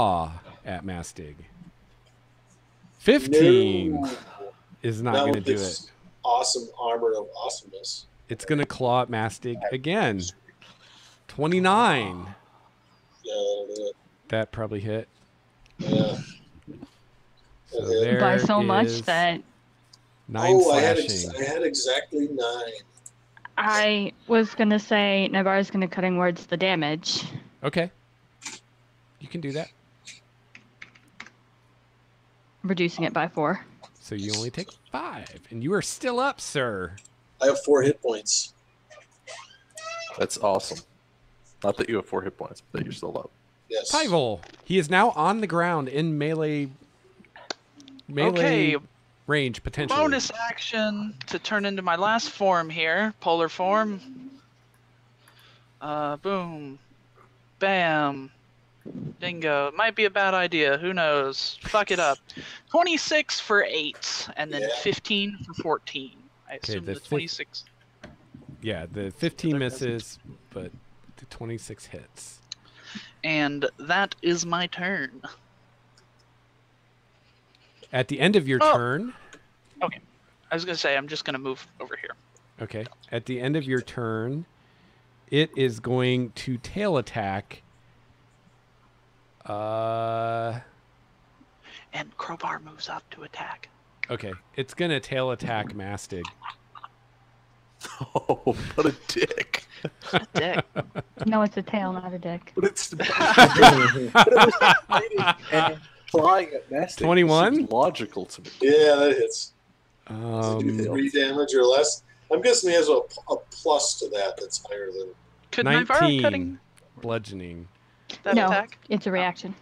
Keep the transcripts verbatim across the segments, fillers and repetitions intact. paw at Mastig. fifteen no. is not going to do it. Awesome armor of awesomeness. It's going to claw at Mastig again. twenty-nine. Yeah, that'll do it. That probably hit. Yeah. So there By so much that. Nine oh, I had, ex I had exactly nine. I was going to say Navarre's going to cutting words the damage. Okay. You can do that. Reducing it by four. So you only take five, and you are still up, sir. I have four hit points. That's awesome. Not that you have four hit points, but that you're still up. Yes. Pyvol, he is now on the ground in melee, melee okay. range, potentially. Bonus action to turn into my last form here, polar form. Uh, boom. Bam. Dingo. It might be a bad idea. Who knows? Fuck it up. twenty-six for eight, and then yeah. fifteen for fourteen. I okay, assume the, the twenty-six. Yeah, the fifteen misses, but the twenty-six hits. And that is my turn. At the end of your oh. turn... Okay. I was going to say, I'm just going to move over here. Okay. At the end of your turn, it is going to tail attack... Uh, and Crowbar moves up to attack. Okay, it's gonna tail attack Mastig. Oh, what a dick! A dick. No, it's a tail, not a dick. But it's but it was like and flying at Mastig. Twenty-one. Logical to me. Yeah, that hits. Um, do three damage or less. I'm guessing he has a, a plus to that that's higher than. Could nineteen cutting? Bludgeoning. That no, attack? It's a reaction.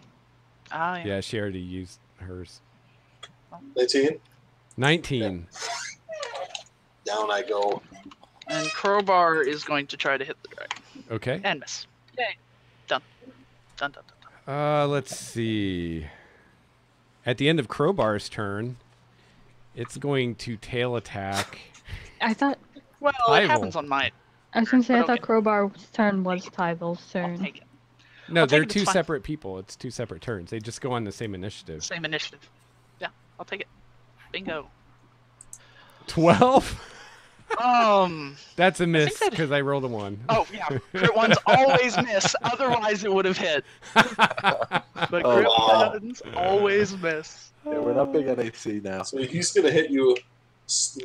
Oh, yeah. Yeah, she already used hers. nineteen? nineteen. Yeah. Down I go. And Crowbar is going to try to hit the dragon. Okay. And miss. Yay. Done. Done, done, done, done. Uh, let's see. At the end of Crowbar's turn, it's going to tail attack. I thought... Well, Tyvel. It happens on mine. I was going to say, but I thought okay. Crowbar's turn was Tyvel's turn. I'll take it. No, I'll they're two separate people. It's two separate turns. They just go on the same initiative. Same initiative. Yeah, I'll take it. Bingo. twelve? Um, That's a miss because I, I rolled a one. Oh, yeah. Crit ones always miss. Otherwise, it would have hit. But crit oh, ones wow. always miss. Yeah, we're not big on A C now. So he's going to hit you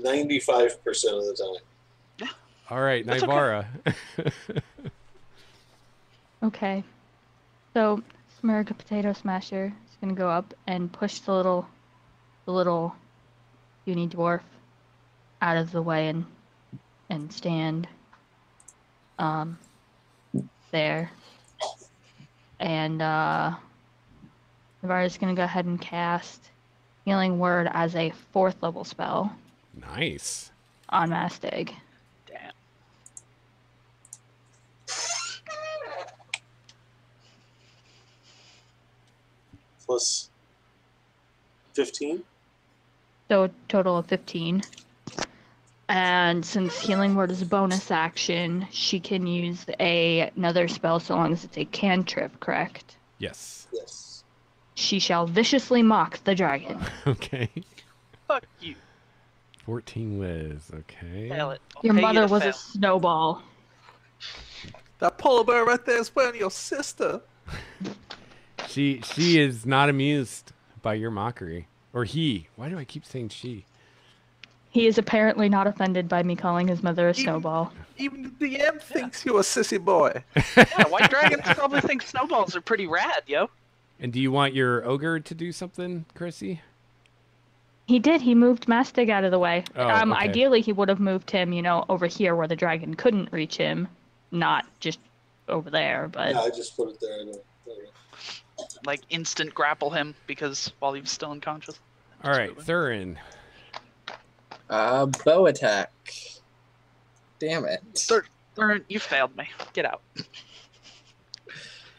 ninety-five percent of the time. Yeah. All right, Naivara. Okay. Okay. So Smurga Potato Smasher is gonna go up and push the little, the little, uni dwarf, out of the way and, and stand, um, there. And uh, Navarre's gonna go ahead and cast Healing Word as a fourth level spell. Nice. On Mastig. Damn. Plus fifteen? So a total of fifteen. And since Healing Word is a bonus action, she can use a, another spell so long as it's a cantrip, correct? Yes. Yes. She shall viciously mock the dragon. Okay. Fuck you. fourteen whiz, okay. Fail it. Your mother was fail. a snowball. That polar bear right there is wearing your sister. She she is not amused by your mockery. Or he. Why do I keep saying she? He is apparently not offended by me calling his mother a even, snowball. Even the D M thinks yeah. you're a sissy boy. Yeah, white dragons probably think snowballs are pretty rad, yo. And do you want your ogre to do something, Chrissy? He did. He moved Mastig out of the way. Oh, um, okay. Ideally, he would have moved him, you know, over here where the dragon couldn't reach him. Not just over there, but... Yeah, I just put it there. I know. There you go. Like instant grapple him because while he was still unconscious. All right, Thurin. Uh, bow attack. Damn it. Thur Thurin, you failed me. Get out.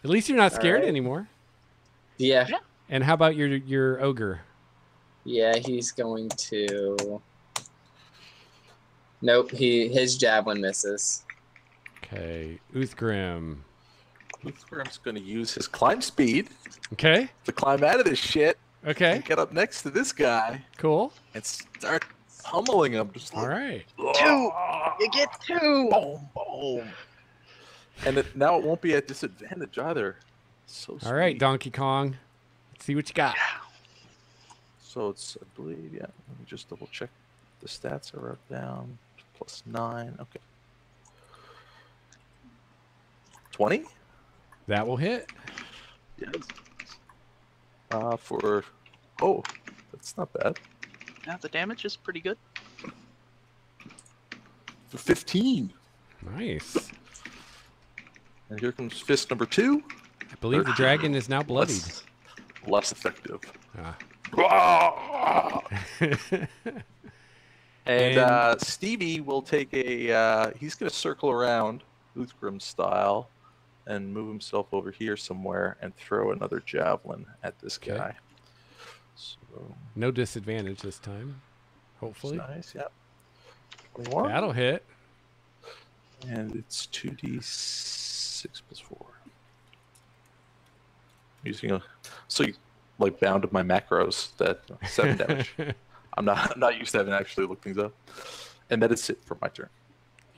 At least you're not scared right. anymore. Yeah. yeah. And how about your your ogre? Yeah, he's going to. Nope, he his javelin misses. Okay, Uthgrim. That's where I'm just going to use his climb speed. Okay. To climb out of this shit. Okay. And get up next to this guy. Cool. And start pummeling him. Just like, all right. Oh. Two. You get two. Boom, boom. And it, now it won't be at disadvantage either. So sweet. All right, Donkey Kong. Let's see what you got. So it's, I believe, yeah. Let me just double check. The stats are up down. Plus nine. Okay. twenty? That will hit. Yes. Uh, for... Oh, that's not bad. Now the damage is pretty good. For fifteen. Nice. And here comes fist number two. I believe thirteen. The dragon is now bloodied. Less, less effective. Ah. and and uh, Stevie will take a... Uh, he's going to circle around, Uthgrim style, and move himself over here somewhere and throw another javelin at this okay. guy. So no disadvantage this time, hopefully. Nice, yep. twenty-one. That'll hit. And it's two d six plus four. Using a so you like bounded my macros that seven damage. I'm not I'm not used to having actually looked things up. And that is it for my turn.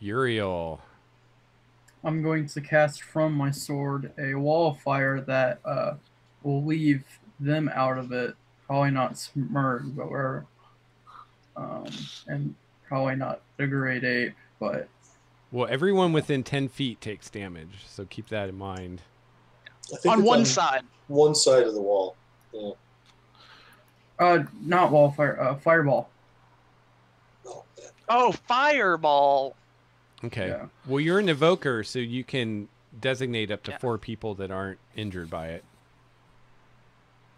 Uriel. I'm going to cast from my sword a wall of fire that uh, will leave them out of it. Probably not submerged, but wherever. Um, and probably not the grade eight, but... Well, everyone within ten feet takes damage, so keep that in mind. On one on side. One side of the wall. Yeah. Uh, not wall fire, uh, fireball. Oh, oh fireball! Okay. Yeah. Well, you're an evoker, so you can designate up to yeah. four people that aren't injured by it.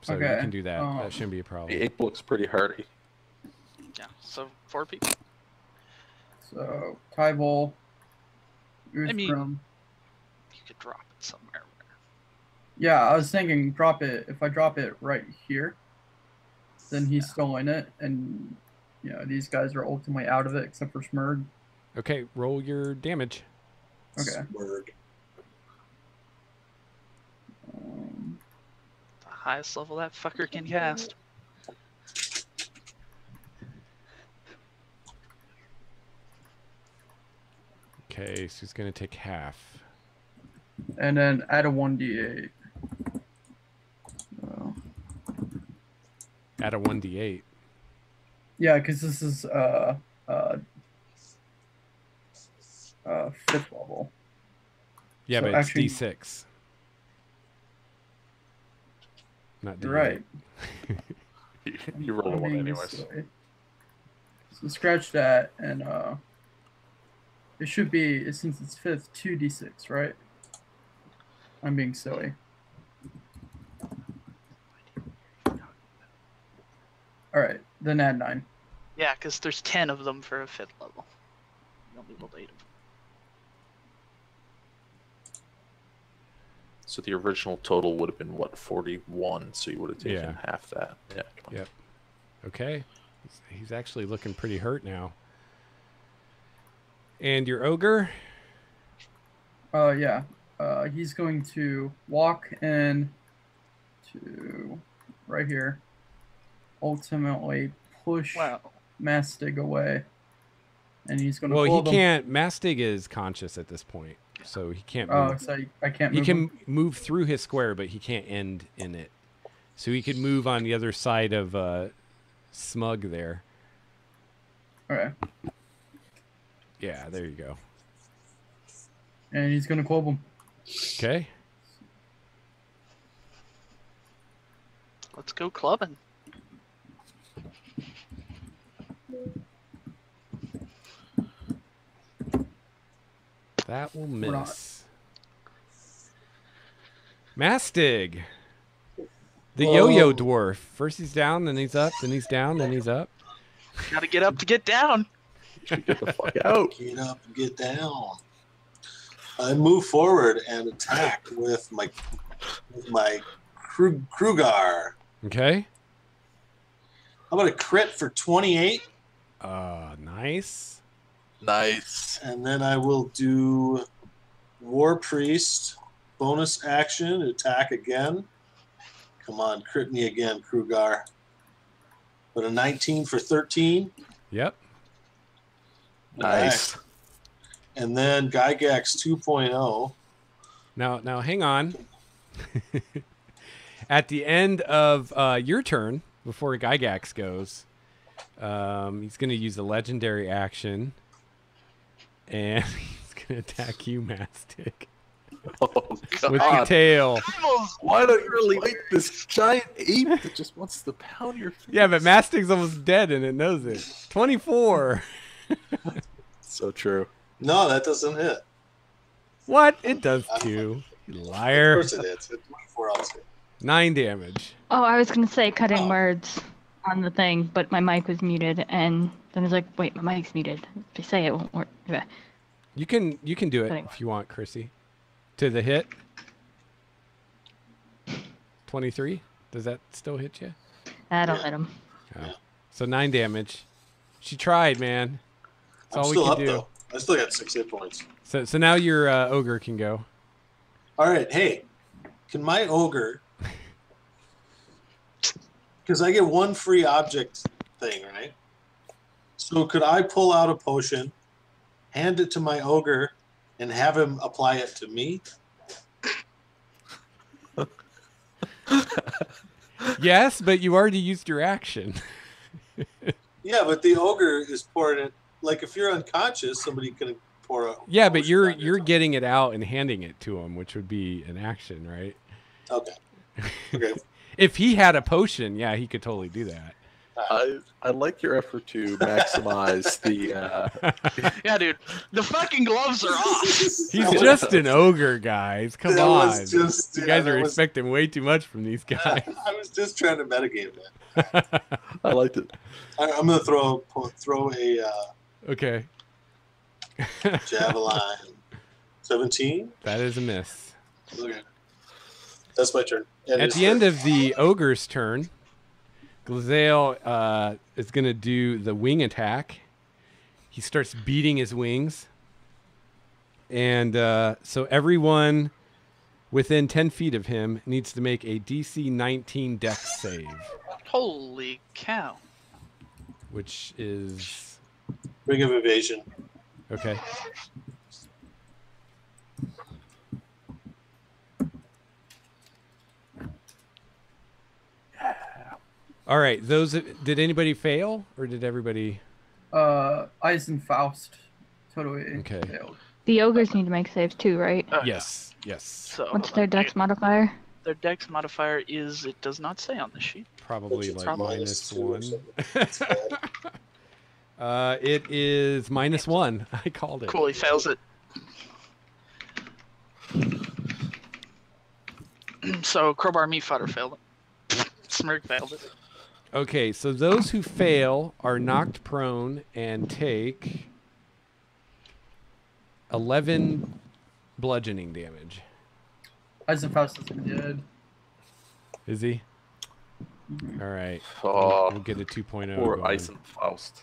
So okay. you can do that. Um, that shouldn't be a problem. The ape looks pretty hardy. Yeah, so four people. So, Tybal, Uthgrim. I mean, you could drop it somewhere. Yeah, I was thinking drop it. If I drop it right here, then he's yeah. still in it. And, you know, these guys are ultimately out of it except for Smurd. Okay, roll your damage. Okay. Um, the highest level that fucker can cast. Okay, so he's going to take half. And then add a one d eight. Oh. Add a one d eight. Yeah, because this is... uh. uh Uh, fifth level. Yeah, so but actually, it's d six. Not d eight. You're right. You roll one anyways. Sorry. So scratch that, and uh, it should be, since it's fifth, two d six, right? I'm being silly. All right, then add nine. Yeah, because there's ten of them for a fifth level. You only rolled eight of them. So the original total would have been, what, forty-one? So you would have taken yeah. half that. Yeah. Yep. Okay. He's actually looking pretty hurt now. And your ogre? Uh, yeah. Uh, he's going to walk in to right here. Ultimately push wow. Mastig away. And he's going to Well, he them. can't. Mastig is conscious at this point. So he can't move. Oh, so I can't move. He can move through his square, but he can't end in it. So he could move on the other side of uh, Smug there. Okay. Yeah, there you go. And he's going to club him. Okay. Let's go clubbing. That will miss. Mastig. The yo-yo dwarf. First he's down, then he's up, then he's down, then he's up. Gotta get up to get down. Get the fuck out. Get up and get down. I move forward and attack with my with my Krugar. Okay. How about a crit for twenty-eight? Uh, nice. Nice. And then I will do War Priest bonus action, attack again. Come on, crit me again, Krugar. But a nineteen for thirteen. Yep. Nice. Right. And then Gygax two point oh. Now, now hang on. At the end of uh, your turn, before Gygax goes, um, he's going to use a legendary action. And he's going to attack you, Mastic. Oh, God. With the tail. Why don't you really like this giant ape that just wants to pound your face? Yeah, but Mastic's almost dead and it knows it. twenty-four. So true. No, that doesn't hit. What? It does too. You liar. Of course it hits. It's twenty-four also. Nine damage. Oh, I was going to say cutting oh. words on the thing, but my mic was muted, and then I was like, wait, my mic's muted. If I say it, it won't work. Yeah. You can, you can do it cutting. If you want, Chrissy. To the hit. twenty-three? Does that still hit you? I don't yeah. hit him. Oh. Yeah. So nine damage. She tried, man. That's I'm all still we can up, do. Though. I still got six hit points. So, so now your uh, ogre can go. All right. Hey, can my ogre... Because I get one free object thing, right? So could I pull out a potion, hand it to my ogre, and have him apply it to me? Yes, but you already used your action. Yeah, but the ogre is pouring it. Like if you're unconscious, somebody can pour a. Yeah, but you're you're time. getting it out and handing it to him, which would be an action, right? Okay. Okay. If he had a potion, yeah, he could totally do that. I, I like your effort to maximize the... Uh... Yeah, dude. The fucking gloves are off. He's just an ogre, guys. Come that on. Just, you yeah, guys are was... expecting way too much from these guys. Uh, I was just trying to metagame that. I liked it. I, I'm going to throw, throw a... Uh... Okay. Javelin. seventeen? That is a miss. Okay. That's my turn. That At the turn. end of the ogre's turn... Glazhael uh, is going to do the wing attack. He starts beating his wings. And uh, so everyone within ten feet of him needs to make a D C nineteen dex save. Holy cow. Which is... Ring of Evasion. Okay. All right, those did anybody fail or did everybody? Uh, Eisenfaust totally okay. failed. The ogres need to make saves too, right? Uh, yes, yes. So, what's their dex modifier? Their dex modifier is, it does not say on the sheet. Probably like minus one. uh, it is minus one. I called it. Cool, he fails it. So Crowbar Meat Fodder failed it. Smirk failed it. Okay, so those who fail are knocked prone and take eleven bludgeoning damage. Eisenfaust is dead. Is he? All right. Oh, we'll get a two point oh. Poor Eisenfaust.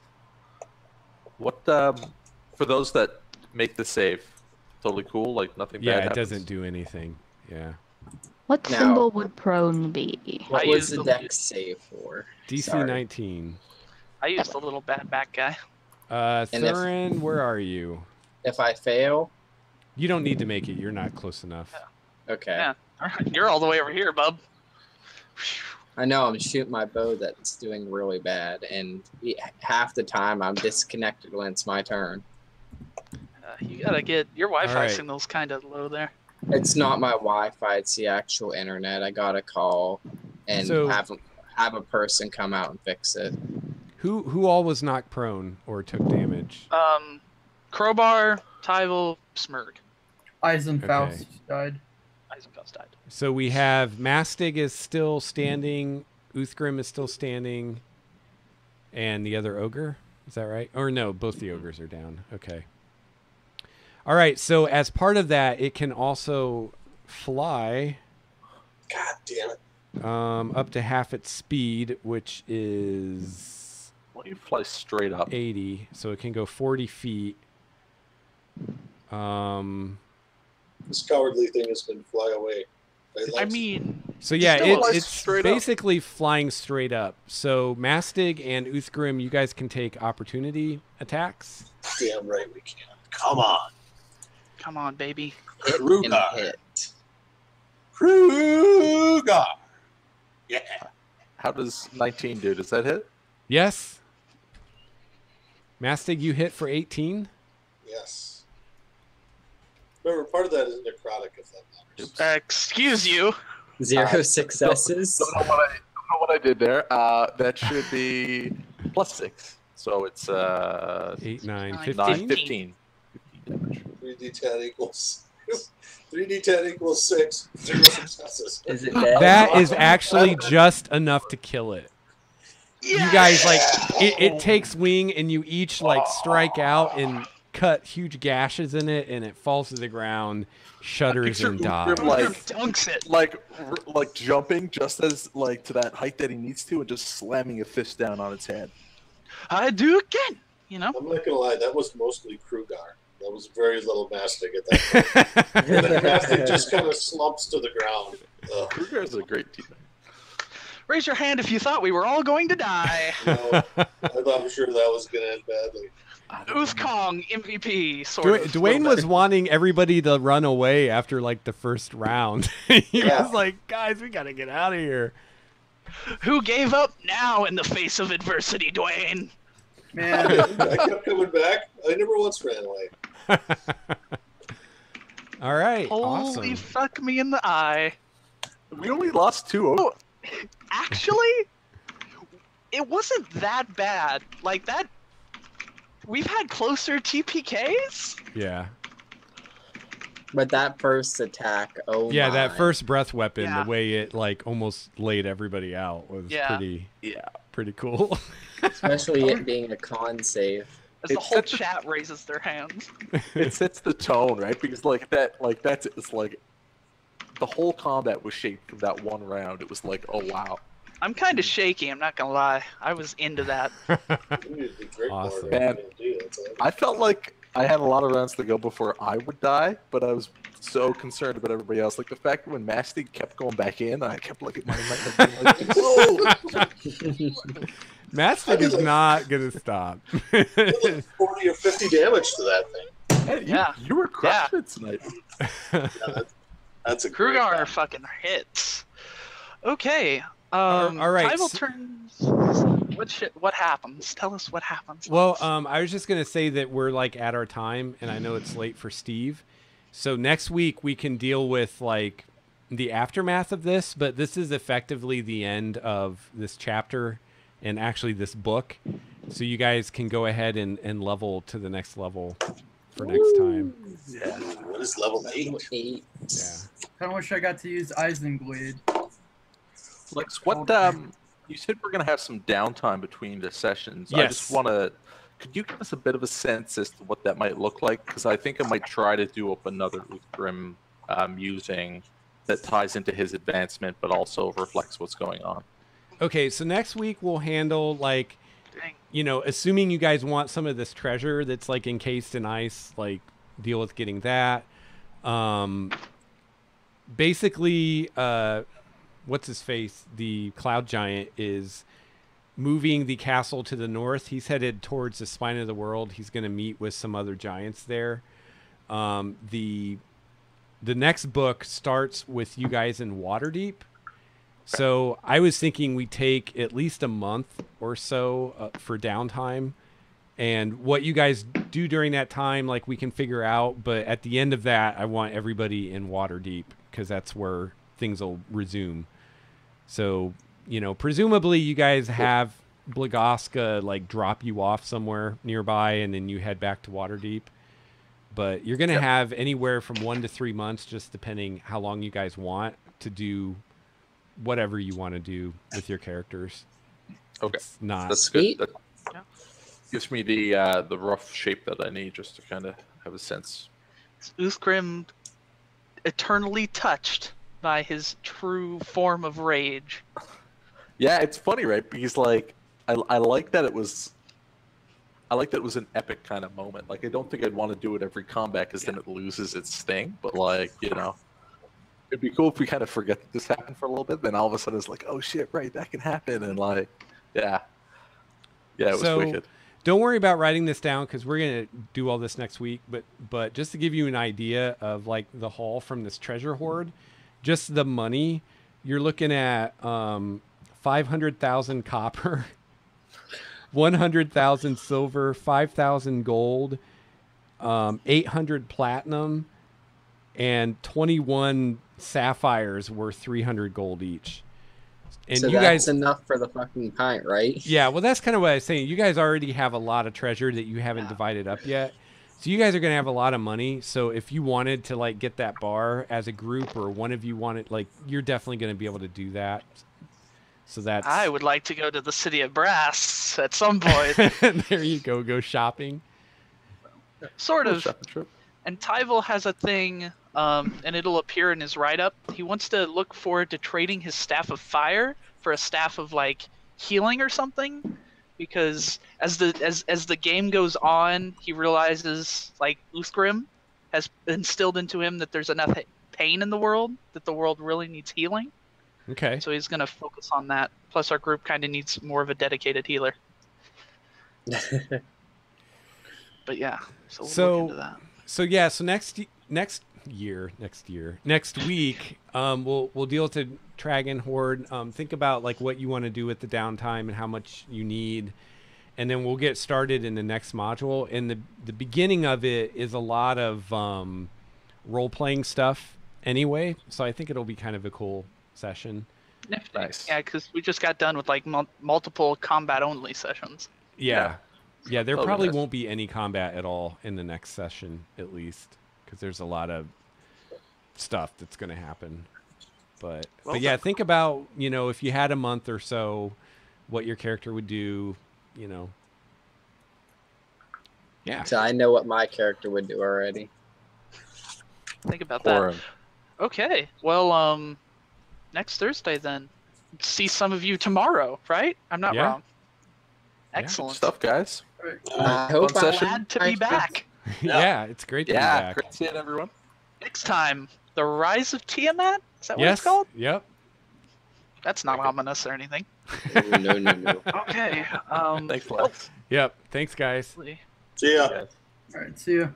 What, um, for those that make the save, totally cool, like nothing yeah, bad happens? Yeah, it doesn't do anything. Yeah. What now, symbol would prone be? What was the dex save for? D C nineteen. I used the little bat back guy. Uh, Thurin, if, where are you? If I fail? You don't need to make it. You're not close enough. Yeah. Okay. Yeah. All right. You're all the way over here, bub. I know. I'm shooting my bow that's doing really bad. And half the time I'm disconnected when it's my turn. Uh, you got to get your Wi-Fi right. signal's kind of low there. It's not my Wi-Fi, it's the actual internet. I got a call and so, have, have a person come out and fix it. Who who all was knocked prone or took damage? Um, Crowbar, Tyvel, Smurg. Eisenfaust okay. died. Eisenfaust died. So we have Mastig is still standing, Uthgrim is still standing, and the other ogre? Is that right? Or no, both the ogres are down. Okay. All right, so as part of that, it can also fly. God damn it. Um, up to half its speed, which is... Well, you fly straight up. eighty, so it can go forty feet. Um, This cowardly thing is going to fly away. I mean... So yeah, it, it's basically up. flying straight up. So Mastig and Uthgrim, you guys can take opportunity attacks. Damn right we can. Come on. Come on, baby. Krugar. Krugar. Yeah. How does nineteen do? Does that hit? Yes. Mastig, you hit for eighteen? Yes. Remember, part of that is necrotic, if that matters. Uh, excuse you. Zero uh, successes. Don't, don't, know what I, don't know what I did there. Uh, that should be plus six. So it's uh, eight, nine, fifteen. Nine, fifteen. three d ten equals three d ten equals six. Zero successes. Is it dead? That is actually just enough to kill it. Yeah! You guys, like, it, it takes wing, and you each like strike out and cut huge gashes in it, and it falls to the ground, shudders, and dies. Like, dunks it. like, like jumping just as like to that height that he needs to, and just slamming a fist down on its head. I do again, you know. I'm not gonna lie, that was mostly Krugar. That was very little Mastic at that point. And then Mastic just kind of slumps to the ground. Ugh. Krugar's a great team. Raise your hand if you thought we were all going to die. No, I'm sure that was gonna end badly. Uthkong M V P. Sort of. Dwayne was wanting everybody to run away after like the first round. He yeah. was like, "Guys, we gotta get out of here." Who gave up now in the face of adversity, Dwayne? Man, I kept coming back. I never once ran away. All right. Holy awesome. Fuck me in the eye. We only lost two. Oh, actually, it wasn't that bad. Like that. We've had closer T P Ks? Yeah. But that first attack, oh Yeah, my. that first breath weapon, yeah. the way it like almost laid everybody out was yeah. pretty yeah, pretty cool. Especially it being a con save. As the whole chat raises their hands. It sets the tone, right? Because like that like that's it's like the whole combat was shaped from that one round. It was like, oh wow. I'm kind of shaky, I'm not going to lie. I was into that. Awesome. Man, I felt like I had a lot of rounds to go before I would die, but I was so concerned about everybody else. Like, the fact that when Mastig kept going back in, I kept looking at my mic like, whoa! Mastig is like, not going to stop. Like forty or fifty damage to that thing. Hey, you, yeah. You were crushing yeah. it tonight. Yeah, that's, that's a Krugar fucking hits. Okay. Um, All right. Tribal turns. What shit? What happens? Tell us what happens. Well, um, I was just gonna say that we're like at our time, and I know it's late for Steve, so next week we can deal with like the aftermath of this. But this is effectively the end of this chapter, and actually this book. So you guys can go ahead and and level to the next level for Ooh. next time. Yeah. What is level eight? Level eight. Yeah. I wish I got to use Eisenglade. Lex, what um, you said we're gonna have some downtime between the sessions. Yes. I just wanna. Could you give us a bit of a sense as to what that might look like? Because I think I might try to do up another Uthgrim um, using that ties into his advancement, but also reflects what's going on. Okay, so next week we'll handle like, you know, assuming you guys want some of this treasure that's like encased in ice, like deal with getting that. Um, basically, uh. what's his face, the cloud giant, is moving the castle to the north. He's headed towards the spine of the world. He's going to meet with some other giants there. Um, the the next book starts with you guys in Waterdeep. So I was thinking we take at least a month or so uh, for downtime. And what you guys do during that time, like, we can figure out. But at the end of that, I want everybody in Waterdeep, because that's where things will resume. So, you know, presumably you guys have Blagoska like drop you off somewhere nearby, and then you head back to Waterdeep. But you're going to yep. have anywhere from one to three months, just depending how long you guys want to do whatever you want to do with your characters. Okay. It's not. That's good. That yeah. gives me the uh, the rough shape that I need just to kind of have a sense. Is Uthgrim eternally touched by his true form of rage? Yeah, it's funny, right? Because like, I, I like that it was I like that it was an epic kind of moment. Like, I don't think I'd want to do it every combat, because yeah. then it loses its sting. But, like, you know, it'd be cool if we kind of forget that this happened for a little bit. Then all of a sudden it's like, oh, shit, right, that can happen. And, like, yeah. Yeah, it was so wicked. Don't worry about writing this down, because we're going to do all this next week. But, but just to give you an idea of, like, the haul from this treasure hoard, just the money, you're looking at um, five hundred thousand copper. one hundred thousand silver, five thousand gold, um, eight hundred platinum, and twenty-one sapphires worth three hundred gold each. And so you that's guys, enough for the fucking pint, right? Yeah, well, that's kind of what I was saying. You guys already have a lot of treasure that you haven't yeah. divided up yet. So you guys are going to have a lot of money. So if you wanted to, like, get that bar as a group, or one of you wanted, like, you're definitely going to be able to do that. So that's... I would like to go to the City of Brass at some point. There you go. Go shopping. Sort of. And Tyvel has a thing, um, and it'll appear in his write-up. He wants to look forward to trading his Staff of Fire for a Staff of, like, healing or something. Because as the as, as the game goes on, he realizes, like, Uthgrim has instilled into him that there's enough pain in the world that the world really needs healing. Okay. So he's going to focus on that. Plus, our group kind of needs more of a dedicated healer. But yeah. So we'll so, look into that. So yeah. So next next year, next year, next week, um, we'll we'll deal with Tragon Horde. Um, think about, like, what you want to do with the downtime and how much you need, and then we'll get started in the next module. And the the beginning of it is a lot of um, role playing stuff anyway. So I think it'll be kind of a cool session. Nice. Yeah, because we just got done with, like, mul multiple combat only sessions. Yeah, yeah, yeah there oh, probably won't be any combat at all in the next session, at least, because there's a lot of stuff that's going to happen. But well, but yeah, think about, you know, if you had a month or so, what your character would do, you know. Yeah. So I know what my character would do already. Think about Horror. that. Okay. Well, um. next Thursday, then. See some of you tomorrow, right? I'm not yeah. wrong. Excellent. Yeah. Stuff, guys. Uh, I hope I'm glad to be back. yeah. yeah, it's great to yeah, be back. Great seeing everyone. Next time, the Rise of Tiamat? Is that yes. what it's called? Yep. That's not okay. ominous or anything. Oh, no, no, no. Okay. Um, Thanks, Lex. Yep. Thanks, guys. See ya. All right, see ya.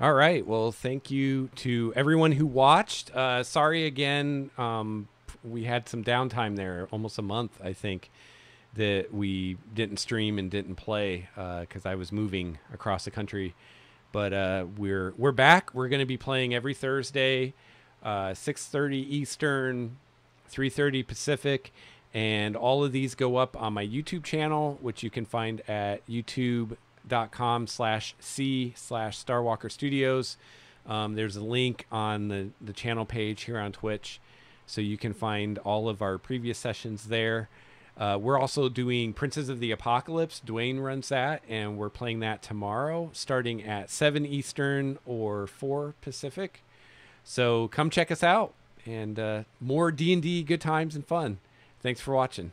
All right. Well, thank you to everyone who watched. Uh, sorry again. Um, we had some downtime there, almost a month, I think, that we didn't stream and didn't play because uh, I was moving across the country. But uh, we're we're back. We're going to be playing every Thursday, uh, six thirty Eastern, three thirty Pacific. And all of these go up on my YouTube channel, which you can find at YouTube. dot com slash C slash Starwalker Studios. Um, there's a link on the, the channel page here on Twitch, so you can find all of our previous sessions there. Uh, we're also doing Princes of the Apocalypse. Dwayne runs that, and we're playing that tomorrow starting at seven Eastern or four Pacific. So come check us out, and uh, more D and D good times and fun. Thanks for watching.